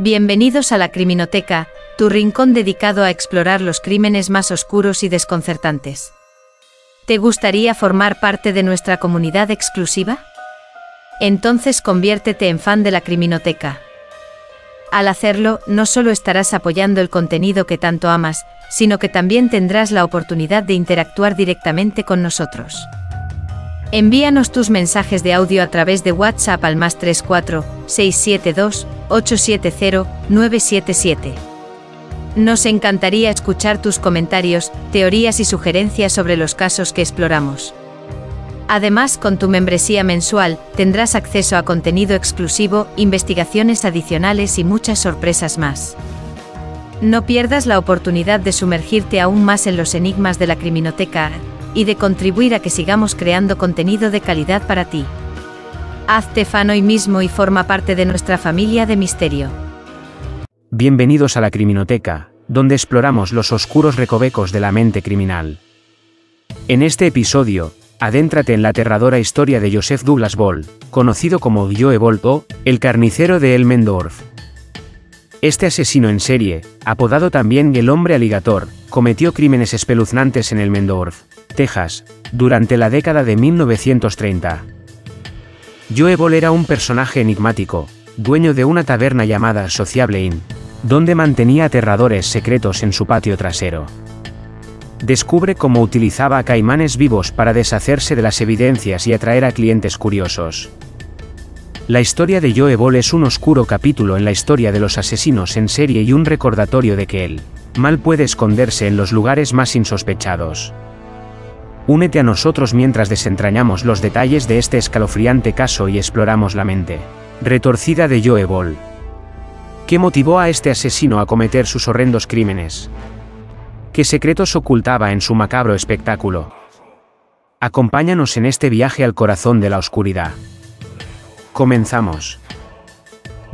Bienvenidos a la Criminoteca, tu rincón dedicado a explorar los crímenes más oscuros y desconcertantes. ¿Te gustaría formar parte de nuestra comunidad exclusiva? Entonces conviértete en fan de la Criminoteca. Al hacerlo, no solo estarás apoyando el contenido que tanto amas, sino que también tendrás la oportunidad de interactuar directamente con nosotros. Envíanos tus mensajes de audio a través de WhatsApp al +34 672 870 977. Nos encantaría escuchar tus comentarios, teorías y sugerencias sobre los casos que exploramos. Además, con tu membresía mensual, tendrás acceso a contenido exclusivo, investigaciones adicionales y muchas sorpresas más. No pierdas la oportunidad de sumergirte aún más en los enigmas de la Criminoteca y de contribuir a que sigamos creando contenido de calidad para ti. Hazte fan hoy mismo y forma parte de nuestra familia de misterio. Bienvenidos a la Criminoteca, donde exploramos los oscuros recovecos de la mente criminal. En este episodio, adéntrate en la aterradora historia de Joseph Douglas Ball, conocido como Joe Ball o el carnicero de Elmendorf. Este asesino en serie, apodado también el hombre alligator, cometió crímenes espeluznantes en Elmendorf, Texas, durante la década de 1930. Joe Ball era un personaje enigmático, dueño de una taberna llamada Sociable Inn, donde mantenía aterradores secretos en su patio trasero. Descubre cómo utilizaba a caimanes vivos para deshacerse de las evidencias y atraer a clientes curiosos. La historia de Joe Ball es un oscuro capítulo en la historia de los asesinos en serie y un recordatorio de que el mal puede esconderse en los lugares más insospechados. Únete a nosotros mientras desentrañamos los detalles de este escalofriante caso y exploramos la mente retorcida de Joe Ball. ¿Qué motivó a este asesino a cometer sus horrendos crímenes? ¿Qué secretos ocultaba en su macabro espectáculo? Acompáñanos en este viaje al corazón de la oscuridad. Comenzamos.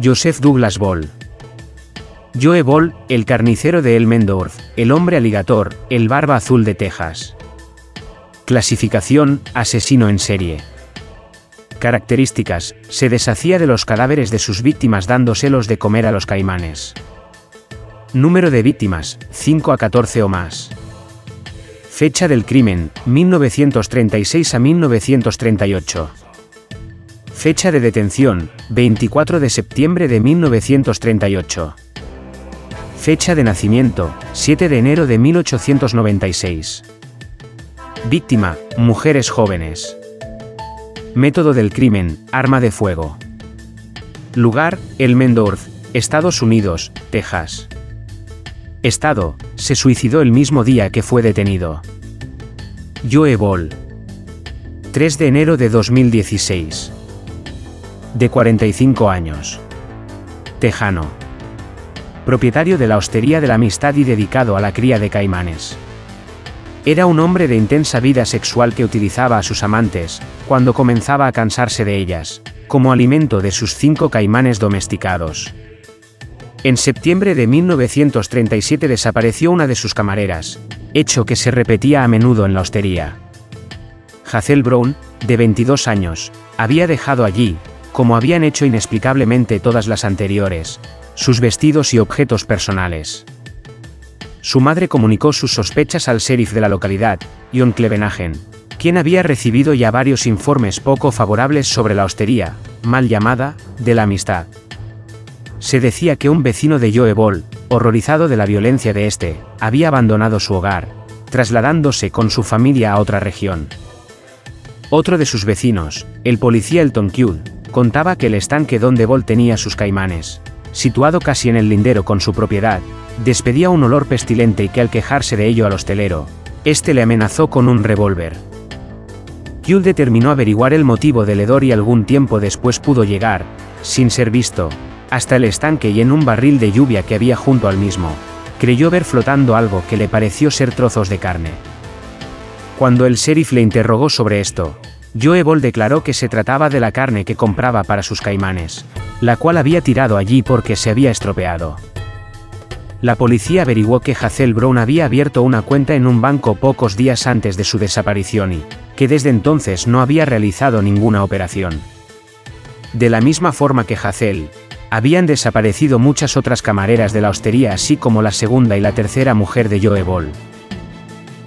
Joseph Douglas Ball. Joe Ball, el carnicero de Elmendorf, el hombre alligator, el barba azul de Texas. Clasificación: asesino en serie. Características: se deshacía de los cadáveres de sus víctimas dándoselos de comer a los caimanes. Número de víctimas, 5 a 14 o más. Fecha del crimen, 1936 a 1938. Fecha de detención, 24 de septiembre de 1938. Fecha de nacimiento, 7 de enero de 1896. Víctima, mujeres jóvenes. Método del crimen, arma de fuego. Lugar, Elmendorf, Estados Unidos, Texas. Estado: se suicidó el mismo día que fue detenido. Joe Ball. 3 de enero de 2016. De 45 años. Tejano. Propietario de la Hostería de la Amistad y dedicado a la cría de caimanes. Era un hombre de intensa vida sexual que utilizaba a sus amantes, cuando comenzaba a cansarse de ellas, como alimento de sus 5 caimanes domesticados. En septiembre de 1937 desapareció una de sus camareras, hecho que se repetía a menudo en la hostería. Hazel Brown, de 22 años, había dejado allí, como habían hecho inexplicablemente todas las anteriores, sus vestidos y objetos personales. Su madre comunicó sus sospechas al sheriff de la localidad, John Klevenhagen, quien había recibido ya varios informes poco favorables sobre la hostería, mal llamada, de la amistad. Se decía que un vecino de Joe Ball, horrorizado de la violencia de este, había abandonado su hogar, trasladándose con su familia a otra región. Otro de sus vecinos, el policía Elton Cule, contaba que el estanque donde Ball tenía sus caimanes, situado casi en el lindero con su propiedad, despedía un olor pestilente y que al quejarse de ello al hostelero, este le amenazó con un revólver. Cule determinó averiguar el motivo del hedor y algún tiempo después pudo llegar, sin ser visto, hasta el estanque y en un barril de lluvia que había junto al mismo, creyó ver flotando algo que le pareció ser trozos de carne. Cuando el sheriff le interrogó sobre esto, Joe Ball declaró que se trataba de la carne que compraba para sus caimanes, la cual había tirado allí porque se había estropeado. La policía averiguó que Hazel Brown había abierto una cuenta en un banco pocos días antes de su desaparición y que desde entonces no había realizado ninguna operación. De la misma forma que Hazel, habían desaparecido muchas otras camareras de la hostería, así como la segunda y la tercera mujer de Joe Ball.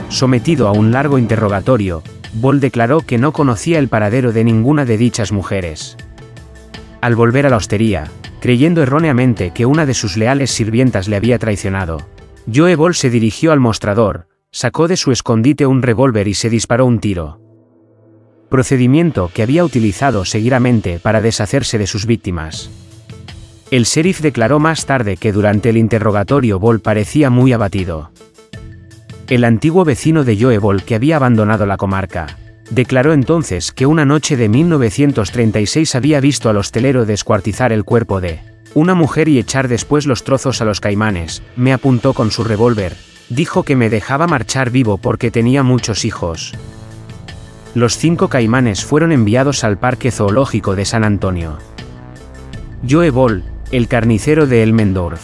Sometido a un largo interrogatorio, Ball declaró que no conocía el paradero de ninguna de dichas mujeres. Al volver a la hostería, creyendo erróneamente que una de sus leales sirvientas le había traicionado, Joe Ball se dirigió al mostrador, sacó de su escondite un revólver y se disparó un tiro. Procedimiento que había utilizado seguidamente para deshacerse de sus víctimas. El sheriff declaró más tarde que durante el interrogatorio Ball parecía muy abatido. El antiguo vecino de Joe Ball, que había abandonado la comarca, declaró entonces que una noche de 1936 había visto al hostelero descuartizar el cuerpo de una mujer y echar después los trozos a los caimanes. Me apuntó con su revólver, dijo que me dejaba marchar vivo porque tenía muchos hijos. Los 5 caimanes fueron enviados al Parque Zoológico de San Antonio. Joe Ball, el carnicero de Elmendorf.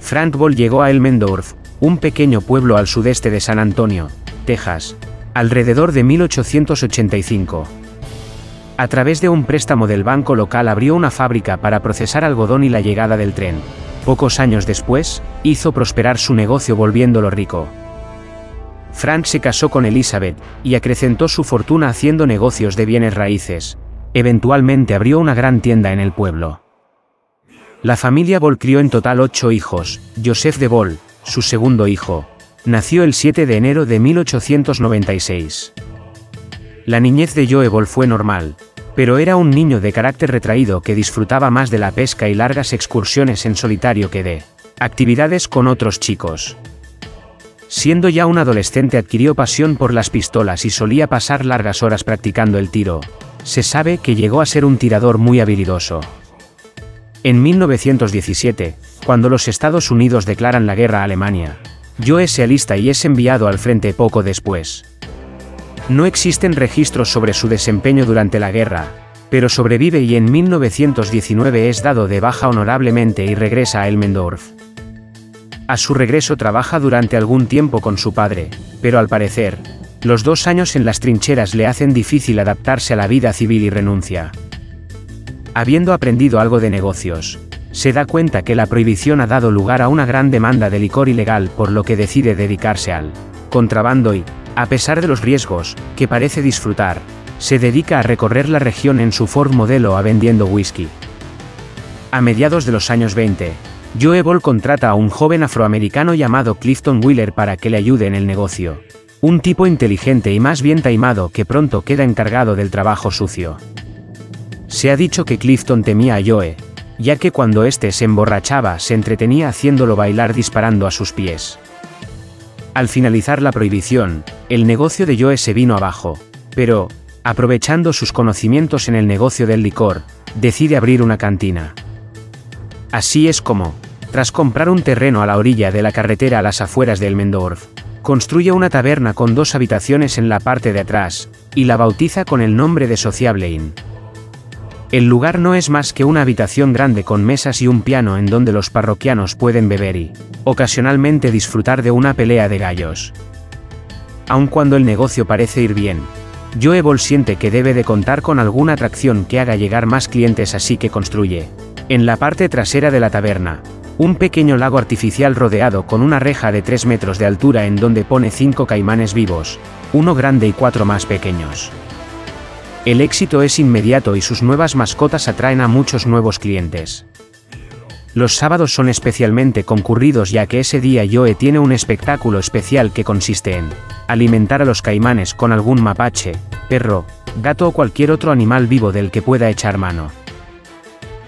Frank Ball llegó a Elmendorf, un pequeño pueblo al sudeste de San Antonio, Texas, alrededor de 1885. A través de un préstamo del banco local abrió una fábrica para procesar algodón y la llegada del tren, pocos años después, hizo prosperar su negocio volviéndolo rico. Frank se casó con Elizabeth, y acrecentó su fortuna haciendo negocios de bienes raíces. Eventualmente abrió una gran tienda en el pueblo. La familia Ball crió en total 8 hijos. Joseph de Ball, su segundo hijo, nació el 7 de enero de 1896. La niñez de Joe Ball fue normal, pero era un niño de carácter retraído que disfrutaba más de la pesca y largas excursiones en solitario que de actividades con otros chicos. Siendo ya un adolescente adquirió pasión por las pistolas y solía pasar largas horas practicando el tiro. Se sabe que llegó a ser un tirador muy habilidoso. En 1917, cuando los Estados Unidos declaran la guerra a Alemania, Joe se alista y es enviado al frente poco después. No existen registros sobre su desempeño durante la guerra, pero sobrevive y en 1919 es dado de baja honorablemente y regresa a Elmendorf. A su regreso trabaja durante algún tiempo con su padre, pero al parecer, los 2 años en las trincheras le hacen difícil adaptarse a la vida civil y renuncia. Habiendo aprendido algo de negocios, se da cuenta que la prohibición ha dado lugar a una gran demanda de licor ilegal, por lo que decide dedicarse al contrabando y, a pesar de los riesgos, que parece disfrutar, se dedica a recorrer la región en su Ford modelo A vendiendo whisky. A mediados de los años 20, Joe Ball contrata a un joven afroamericano llamado Clifton Wheeler para que le ayude en el negocio. Un tipo inteligente y más bien taimado que pronto queda encargado del trabajo sucio. Se ha dicho que Clifton temía a Joe, ya que cuando éste se emborrachaba se entretenía haciéndolo bailar disparando a sus pies. Al finalizar la prohibición, el negocio de Joe se vino abajo, pero, aprovechando sus conocimientos en el negocio del licor, decide abrir una cantina. Así es como, tras comprar un terreno a la orilla de la carretera a las afueras de Elmendorf, construye una taberna con 2 habitaciones en la parte de atrás, y la bautiza con el nombre de Sociable Inn. El lugar no es más que una habitación grande con mesas y un piano en donde los parroquianos pueden beber y, ocasionalmente, disfrutar de una pelea de gallos. Aun cuando el negocio parece ir bien, Joe Ball siente que debe de contar con alguna atracción que haga llegar más clientes, así que construye, en la parte trasera de la taberna, un pequeño lago artificial rodeado con una reja de 3 metros de altura en donde pone 5 caimanes vivos, uno grande y 4 más pequeños. El éxito es inmediato y sus nuevas mascotas atraen a muchos nuevos clientes. Los sábados son especialmente concurridos, ya que ese día Joe tiene un espectáculo especial que consiste en alimentar a los caimanes con algún mapache, perro, gato o cualquier otro animal vivo del que pueda echar mano.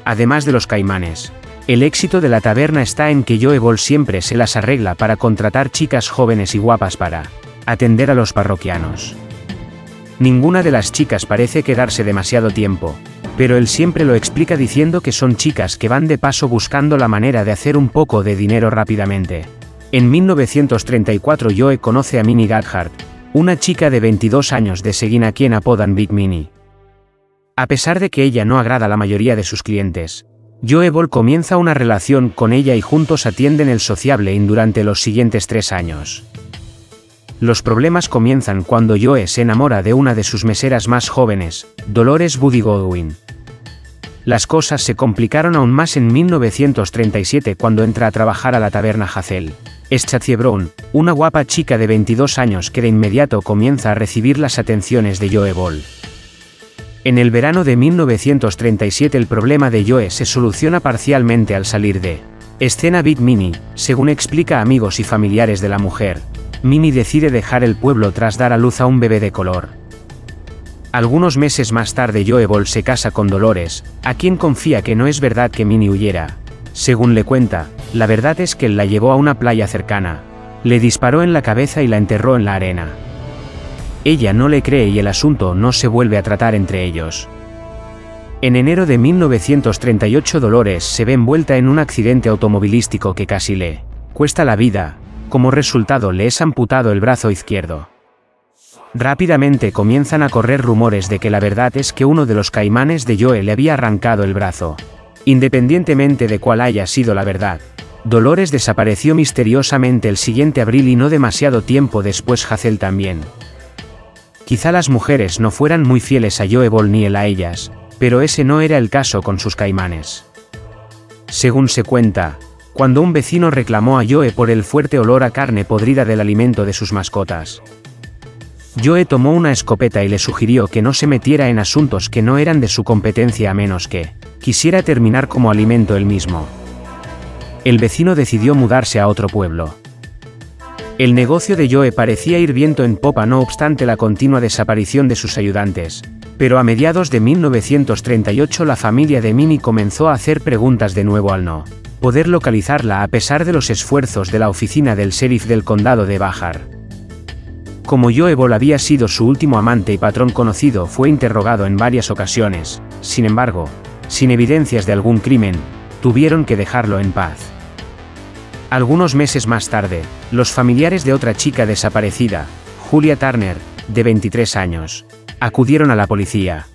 Además de los caimanes, el éxito de la taberna está en que Joe Ball siempre se las arregla para contratar chicas jóvenes y guapas para atender a los parroquianos. Ninguna de las chicas parece quedarse demasiado tiempo, pero él siempre lo explica diciendo que son chicas que van de paso buscando la manera de hacer un poco de dinero rápidamente. En 1934 Joe conoce a Minnie Gotthardt, una chica de 22 años de Seguin a quien apodan Big Minnie. A pesar de que ella no agrada a la mayoría de sus clientes, Joe Ball comienza una relación con ella y juntos atienden el Sociable Inn durante los siguientes 3 años. Los problemas comienzan cuando Joe se enamora de una de sus meseras más jóvenes, Dolores Buddy Goodwin. Las cosas se complicaron aún más en 1937 cuando entra a trabajar a la taberna Hazel. Es Chatie Brown, una guapa chica de 22 años que de inmediato comienza a recibir las atenciones de Joe Ball. En el verano de 1937 el problema de Joe se soluciona parcialmente al salir de escena Big Minnie, según explica amigos y familiares de la mujer. Minnie decide dejar el pueblo tras dar a luz a un bebé de color. Algunos meses más tarde Joe Ball se casa con Dolores, a quien confía que no es verdad que Minnie huyera. Según le cuenta, la verdad es que él la llevó a una playa cercana, le disparó en la cabeza y la enterró en la arena. Ella no le cree y el asunto no se vuelve a tratar entre ellos. En enero de 1938 Dolores se ve envuelta en un accidente automovilístico que casi le cuesta la vida, como resultado le es amputado el brazo izquierdo. Rápidamente comienzan a correr rumores de que la verdad es que uno de los caimanes de Joe le había arrancado el brazo. Independientemente de cuál haya sido la verdad, Dolores desapareció misteriosamente el siguiente abril y no demasiado tiempo después Hazel también. Quizá las mujeres no fueran muy fieles a Joe Ball ni él a ellas, pero ese no era el caso con sus caimanes. Según se cuenta, cuando un vecino reclamó a Joe por el fuerte olor a carne podrida del alimento de sus mascotas, Joe tomó una escopeta y le sugirió que no se metiera en asuntos que no eran de su competencia a menos que quisiera terminar como alimento él mismo. El vecino decidió mudarse a otro pueblo. El negocio de Joe parecía ir viento en popa no obstante la continua desaparición de sus ayudantes, pero a mediados de 1938 la familia de Minnie comenzó a hacer preguntas de nuevo al no poder localizarla a pesar de los esfuerzos de la oficina del sheriff del condado de Bajar. Como Joe Ball había sido su último amante y patrón conocido, fue interrogado en varias ocasiones, sin embargo, sin evidencias de algún crimen, tuvieron que dejarlo en paz. Algunos meses más tarde, los familiares de otra chica desaparecida, Julia Turner, de 23 años, acudieron a la policía.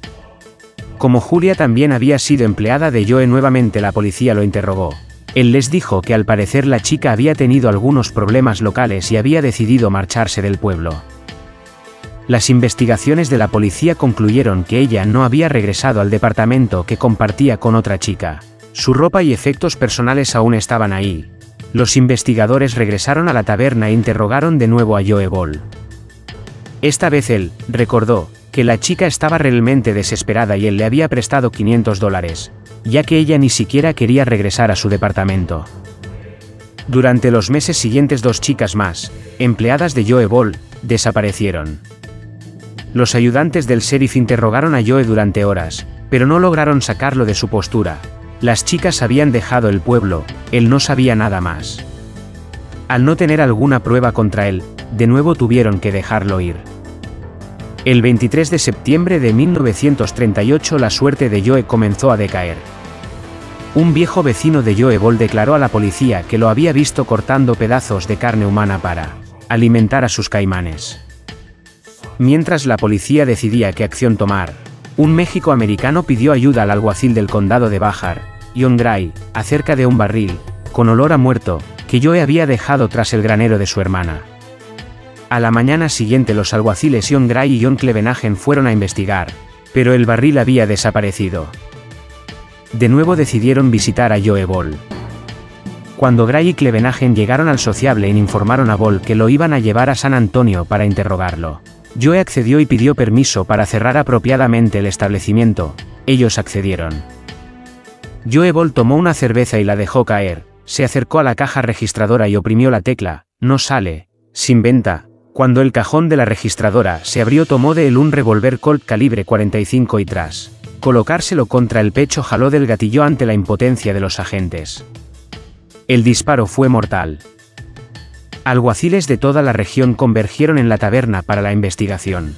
Como Julia también había sido empleada de Joe, nuevamente la policía lo interrogó. Él les dijo que al parecer la chica había tenido algunos problemas locales y había decidido marcharse del pueblo. Las investigaciones de la policía concluyeron que ella no había regresado al departamento que compartía con otra chica. Su ropa y efectos personales aún estaban ahí. Los investigadores regresaron a la taberna e interrogaron de nuevo a Joe Ball. Esta vez él recordó que la chica estaba realmente desesperada y él le había prestado $500, ya que ella ni siquiera quería regresar a su departamento. Durante los meses siguientes dos chicas más, empleadas de Joe Ball, desaparecieron. Los ayudantes del sheriff interrogaron a Joe durante horas, pero no lograron sacarlo de su postura. Las chicas habían dejado el pueblo, él no sabía nada más. Al no tener alguna prueba contra él, de nuevo tuvieron que dejarlo ir. El 23 de septiembre de 1938 la suerte de Joe comenzó a decaer. Un viejo vecino de Joe Ball declaró a la policía que lo había visto cortando pedazos de carne humana para alimentar a sus caimanes. Mientras la policía decidía qué acción tomar, un méxico americano pidió ayuda al alguacil del condado de Bajar, John Gray, acerca de un barril, con olor a muerto, que Joe había dejado tras el granero de su hermana. A la mañana siguiente los alguaciles John Gray y John Klevenhagen fueron a investigar, pero el barril había desaparecido. De nuevo decidieron visitar a Joe Ball. Cuando Gray y Klevenhagen llegaron al Sociable Inn informaron a Ball que lo iban a llevar a San Antonio para interrogarlo. Joe accedió y pidió permiso para cerrar apropiadamente el establecimiento, ellos accedieron. Joe Ball tomó una cerveza y la dejó caer, se acercó a la caja registradora y oprimió la tecla, no sale, sin venta. Cuando el cajón de la registradora se abrió tomó de él un revólver Colt calibre 45 y tras colocárselo contra el pecho jaló del gatillo ante la impotencia de los agentes. El disparo fue mortal. Alguaciles de toda la región convergieron en la taberna para la investigación.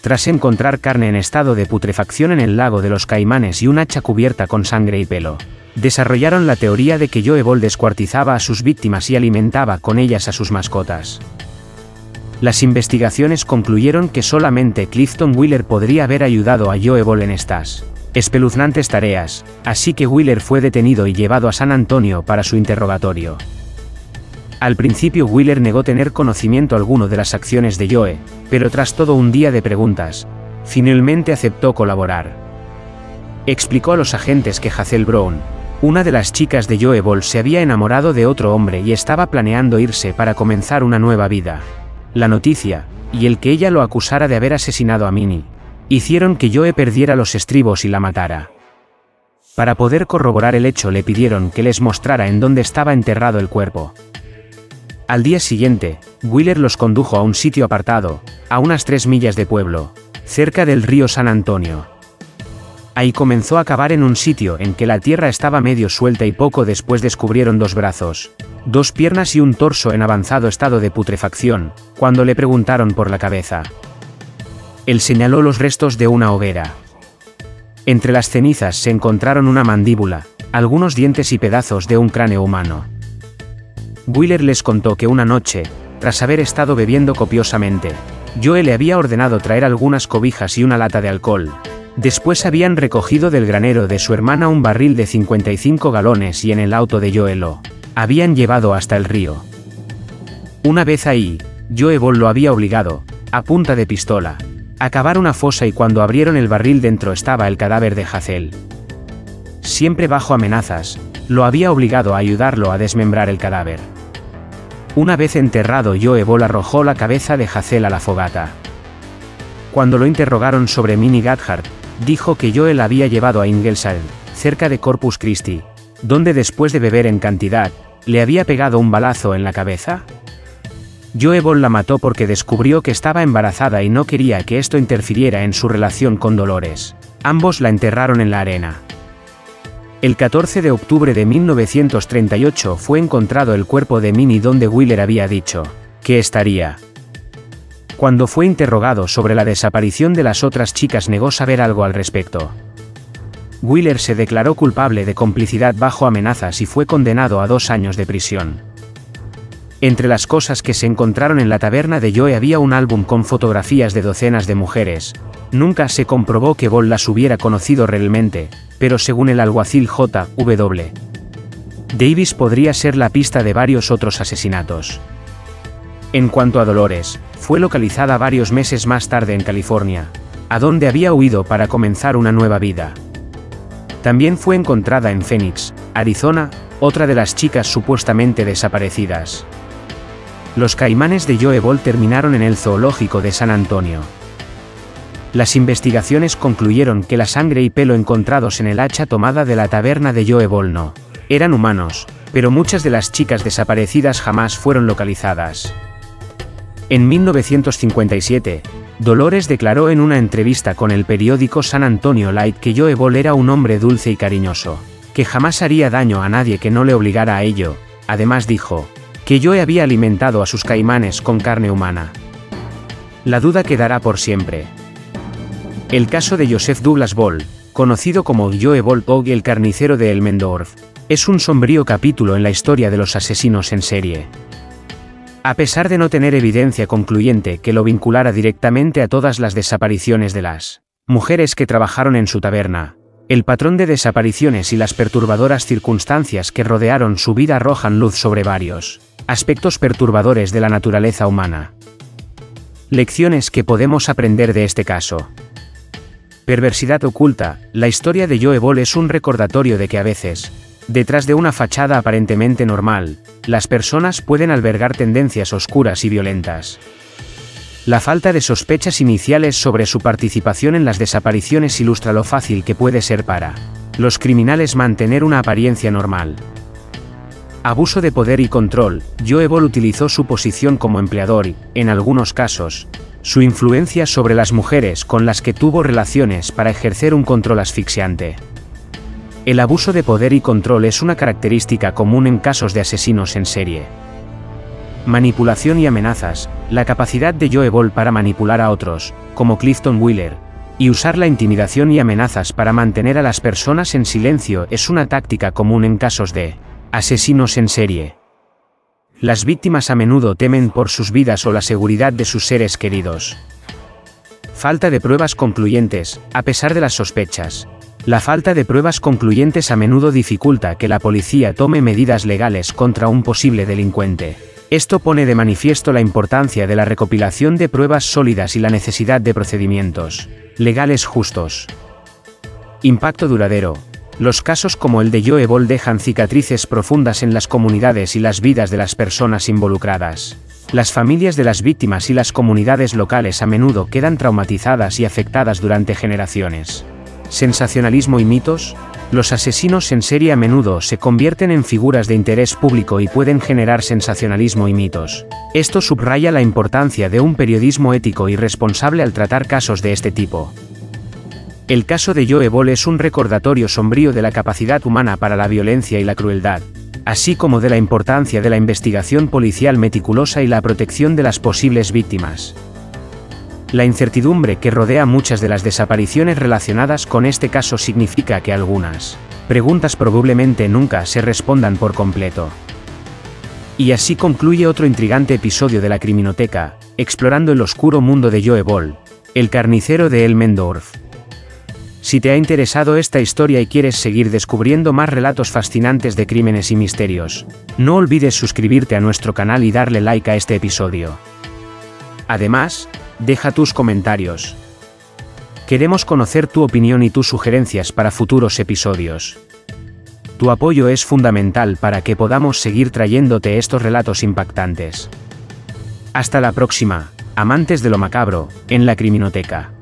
Tras encontrar carne en estado de putrefacción en el lago de los Caimanes y un hacha cubierta con sangre y pelo, desarrollaron la teoría de que Joe Ball descuartizaba a sus víctimas y alimentaba con ellas a sus mascotas. Las investigaciones concluyeron que solamente Clifton Wheeler podría haber ayudado a Joe Ball en estas espeluznantes tareas, así que Wheeler fue detenido y llevado a San Antonio para su interrogatorio. Al principio Wheeler negó tener conocimiento alguno de las acciones de Joe, pero tras todo un día de preguntas, finalmente aceptó colaborar. explicó a los agentes que Hazel Brown, una de las chicas de Joe Ball, se había enamorado de otro hombre y estaba planeando irse para comenzar una nueva vida. La noticia, y el que ella lo acusara de haber asesinado a Minnie, hicieron que Joe perdiera los estribos y la matara. Para poder corroborar el hecho le pidieron que les mostrara en dónde estaba enterrado el cuerpo. Al día siguiente, Wheeler los condujo a un sitio apartado, a unas 3 millas de pueblo, cerca del río San Antonio. Ahí comenzó a cavar en un sitio en que la tierra estaba medio suelta y poco después descubrieron 2 brazos, 2 piernas y un torso en avanzado estado de putrefacción, cuando le preguntaron por la cabeza. Él señaló los restos de una hoguera. Entre las cenizas se encontraron una mandíbula, algunos dientes y pedazos de un cráneo humano. Wheeler les contó que una noche, tras haber estado bebiendo copiosamente, Joe le había ordenado traer algunas cobijas y una lata de alcohol. Después habían recogido del granero de su hermana un barril de 55 galones y en el auto de Joe lo habían llevado hasta el río. Una vez ahí, Joe Ball lo había obligado, a punta de pistola, a cavar una fosa y cuando abrieron el barril dentro estaba el cadáver de Hazel. Siempre bajo amenazas, lo había obligado a ayudarlo a desmembrar el cadáver. Una vez enterrado, Joe Ball arrojó la cabeza de Hazel a la fogata. Cuando lo interrogaron sobre Minnie Gotthardt, dijo que Joe la había llevado a Ingleside, cerca de Corpus Christi, donde después de beber en cantidad, le había pegado un balazo en la cabeza. Joe Ball la mató porque descubrió que estaba embarazada y no quería que esto interfiriera en su relación con Dolores. Ambos la enterraron en la arena. El 14 de octubre de 1938 fue encontrado el cuerpo de Minnie donde Wheeler había dicho que estaría. Cuando fue interrogado sobre la desaparición de las otras chicas negó saber algo al respecto. Wheeler se declaró culpable de complicidad bajo amenazas y fue condenado a 2 años de prisión. Entre las cosas que se encontraron en la taberna de Joe había un álbum con fotografías de docenas de mujeres. Nunca se comprobó que Ball las hubiera conocido realmente, pero según el alguacil J.W. Davis podría ser la pista de varios otros asesinatos. En cuanto a Dolores, fue localizada varios meses más tarde en California, a donde había huido para comenzar una nueva vida. También fue encontrada en Phoenix, Arizona, otra de las chicas supuestamente desaparecidas. Los caimanes de Joe Ball terminaron en el zoológico de San Antonio. Las investigaciones concluyeron que la sangre y pelo encontrados en el hacha tomada de la taberna de Joe Ball no eran humanos, pero muchas de las chicas desaparecidas jamás fueron localizadas. En 1957, Dolores declaró en una entrevista con el periódico San Antonio Light que Joe Ball era un hombre dulce y cariñoso, que jamás haría daño a nadie que no le obligara a ello. Además dijo que Joe había alimentado a sus caimanes con carne humana. La duda quedará por siempre. El caso de Joseph Douglas Ball, conocido como Joe Ball y el carnicero de Elmendorf, es un sombrío capítulo en la historia de los asesinos en serie. A pesar de no tener evidencia concluyente que lo vinculara directamente a todas las desapariciones de las mujeres que trabajaron en su taberna, el patrón de desapariciones y las perturbadoras circunstancias que rodearon su vida arrojan luz sobre varios aspectos perturbadores de la naturaleza humana. Lecciones que podemos aprender de este caso. Perversidad oculta. La historia de Joe Ball es un recordatorio de que a veces, detrás de una fachada aparentemente normal, las personas pueden albergar tendencias oscuras y violentas. La falta de sospechas iniciales sobre su participación en las desapariciones ilustra lo fácil que puede ser para los criminales mantener una apariencia normal. Abuso de poder y control. Joe Ball utilizó su posición como empleador y, en algunos casos, su influencia sobre las mujeres con las que tuvo relaciones para ejercer un control asfixiante. El abuso de poder y control es una característica común en casos de asesinos en serie. Manipulación y amenazas. La capacidad de Joe Ball para manipular a otros, como Clifton Wheeler, y usar la intimidación y amenazas para mantener a las personas en silencio es una táctica común en casos de asesinos en serie. Las víctimas a menudo temen por sus vidas o la seguridad de sus seres queridos. Falta de pruebas concluyentes. A pesar de las sospechas, la falta de pruebas concluyentes a menudo dificulta que la policía tome medidas legales contra un posible delincuente. Esto pone de manifiesto la importancia de la recopilación de pruebas sólidas y la necesidad de procedimientos legales justos. Impacto duradero. Los casos como el de Joe Ball dejan cicatrices profundas en las comunidades y las vidas de las personas involucradas. Las familias de las víctimas y las comunidades locales a menudo quedan traumatizadas y afectadas durante generaciones. Sensacionalismo y mitos. Los asesinos en serie a menudo se convierten en figuras de interés público y pueden generar sensacionalismo y mitos. Esto subraya la importancia de un periodismo ético y responsable al tratar casos de este tipo. El caso de Joe Ball es un recordatorio sombrío de la capacidad humana para la violencia y la crueldad, así como de la importancia de la investigación policial meticulosa y la protección de las posibles víctimas. La incertidumbre que rodea muchas de las desapariciones relacionadas con este caso significa que algunas preguntas probablemente nunca se respondan por completo. Y así concluye otro intrigante episodio de La Criminoteca, explorando el oscuro mundo de Joe Ball, el carnicero de Elmendorf. Si te ha interesado esta historia y quieres seguir descubriendo más relatos fascinantes de crímenes y misterios, no olvides suscribirte a nuestro canal y darle like a este episodio. Además, deja tus comentarios. Queremos conocer tu opinión y tus sugerencias para futuros episodios. Tu apoyo es fundamental para que podamos seguir trayéndote estos relatos impactantes. Hasta la próxima, amantes de lo macabro, en La Criminoteca.